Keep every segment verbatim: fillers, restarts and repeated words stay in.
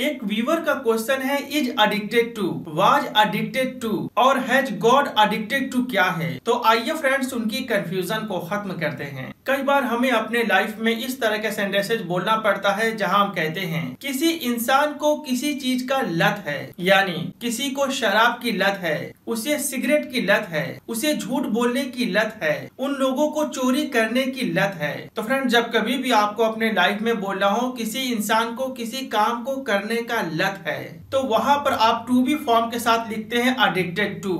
एक व्यूअर का क्वेश्चन है, is addicted to, was addicted to और हैज गॉट एडिक्टेड टू क्या है। तो आइए फ्रेंड्स उनकी कंफ्यूजन को खत्म करते हैं। कई बार हमें अपने लाइफ में इस तरह के सेंटेंसेज बोलना पड़ता है जहां हम कहते हैं किसी इंसान को किसी चीज का लत है, यानी किसी को शराब की लत है, उसे सिगरेट की लत है, उसे झूठ बोलने की लत है, उन लोगों को चोरी करने की लत है। तो फ्रेंड्स जब कभी भी आपको अपने लाइफ में बोलना हो किसी इंसान को किसी काम को करने का लत है, तो वहां पर आप टू बी फॉर्म के साथ लिखते हैं एडिक्टेड टू।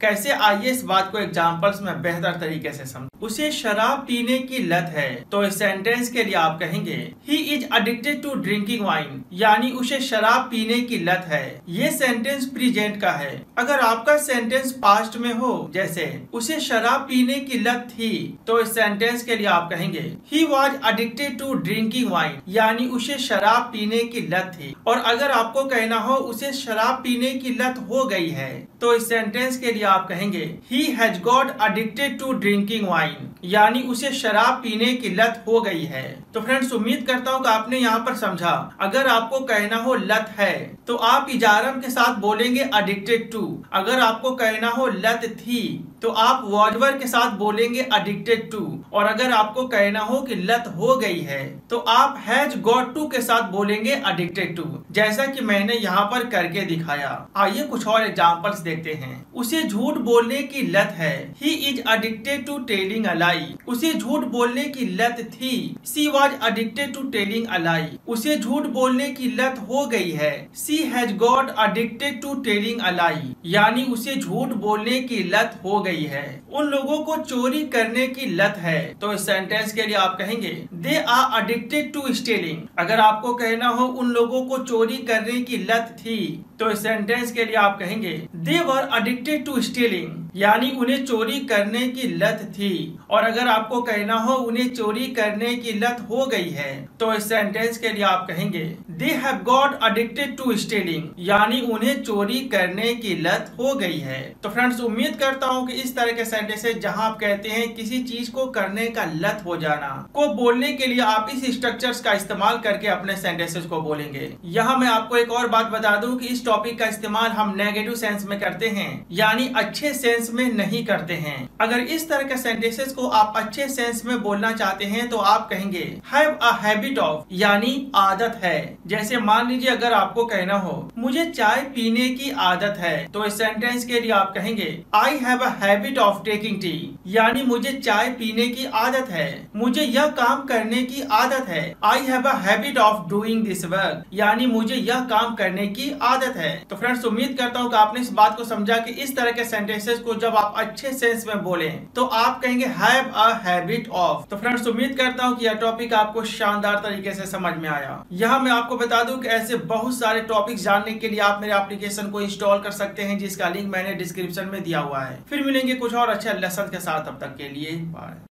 कैसे, आइए इस बात को एग्जांपल्स में बेहतर तरीके से समझो। उसे शराब पीने की लत है, तो इस सेंटेंस के लिए आप कहेंगे he is addicted to drinking wine, यानी उसे शराब पीने की लत है। ये सेंटेंस प्रेजेंट का है। अगर आपका सेंटेंस पास्ट में हो, जैसे उसे शराब पीने की लत थी, तो इस सेंटेंस के लिए आप कहेंगे he was addicted to drinking wine, यानी उसे शराब पीने की लत थी। और अगर आपको कहना हो उसे शराब पीने की लत हो गई है, तो इस सेंटेंस के लिए आप कहेंगे he has got addicted to drinking wine, यानी उसे शराब पीने की लत हो गई है। तो फ्रेंड्स उम्मीद करता हूँ कि आपने यहाँ पर समझा। अगर आपको कहना हो लत है, तो आप इजारम के साथ बोलेंगे addicted to। अगर आपको कहना हो लत थी, तो आप वाजवर के साथ बोलेंगे एडिक्टेड टू। और अगर आपको कहना हो कि लत हो गई है, तो आप हैज गॉट टू के साथ बोलेंगे एडिक्टेड टू, जैसा कि मैंने यहाँ पर करके दिखाया। आइए कुछ और एग्जांपल्स देखते हैं। उसे झूठ बोलने की लत है, he is addicted to telling a lie. उसे झूठ बोलने की लत थी, she was addicted to telling a lie. उसे झूठ बोलने की लत हो गई है, she has got addicted to telling a lie, यानी उसे झूठ बोलने की लत हो गई है। उन लोगों को चोरी करने की लत है, तो इस सेंटेंस के लिए आप कहेंगे they are addicted to stealing. अगर आपको कहना हो उन लोगों को चोरी करने की लत थी, तो इस सेंटेंस के लिए आप कहेंगे they were addicted to stealing, यानी उन्हें चोरी करने की लत थी। और अगर आपको कहना हो उन्हें चोरी करने की लत हो गई है, तो इस सेंटेंस के लिए आप कहेंगे they have got addicted to stealing, यानी उन्हें चोरी करने की लत हो गई है। तो फ्रेंड्स उम्मीद करता हूँ कि इस तरह के सेंटेंसेस जहां आप कहते हैं किसी चीज को करने का लत हो जाना को बोलने के लिए आप इस स्ट्रक्चर्स का इस्तेमाल करके अपने सेंटेंसेस को बोलेंगे। यहाँ मैं आपको एक और बात बता दूं कि इस टॉपिक का इस्तेमाल हम नेगेटिव सेंस में करते हैं, यानी अच्छे सेंस में नहीं करते हैं। अगर इस तरह के सेंटेंसेस को आप अच्छे सेंस में बोलना चाहते हैं, तो आप कहेंगे हैव अ हैबिट ऑफ, यानी आदत है। जैसे मान लीजिए अगर आपको कहना हो मुझे चाय पीने की आदत है, तो इस सेंटेंस के लिए आप कहेंगे I have a habit of taking tea, यानी मुझे चाय पीने की आदत है, मुझे यह काम करने की आदत है। I have a habit of doing this work, यानी मुझे यह काम करने की आदत है। तो फ्रेंड्स उम्मीद करता हूँ कि आपने इस बात को समझा कि इस तरह के सेंटेंसेस को जब आप अच्छे सेंस में बोलें, तो आप कहेंगे हैव अ हैबिट ऑफ। तो फ्रेंड्स उम्मीद करता हूं कि यह टॉपिक आपको शानदार तरीके से समझ में आया। यहां मैं आपको बता दूं कि ऐसे बहुत सारे टॉपिक्स जानने के लिए आप मेरे एप्लीकेशन को इंस्टॉल कर सकते हैं, जिसका लिंक मैंने डिस्क्रिप्शन में दिया हुआ है। फिर मिलेंगे कुछ और अच्छे लेसन के साथ, तब तक के लिए बाय।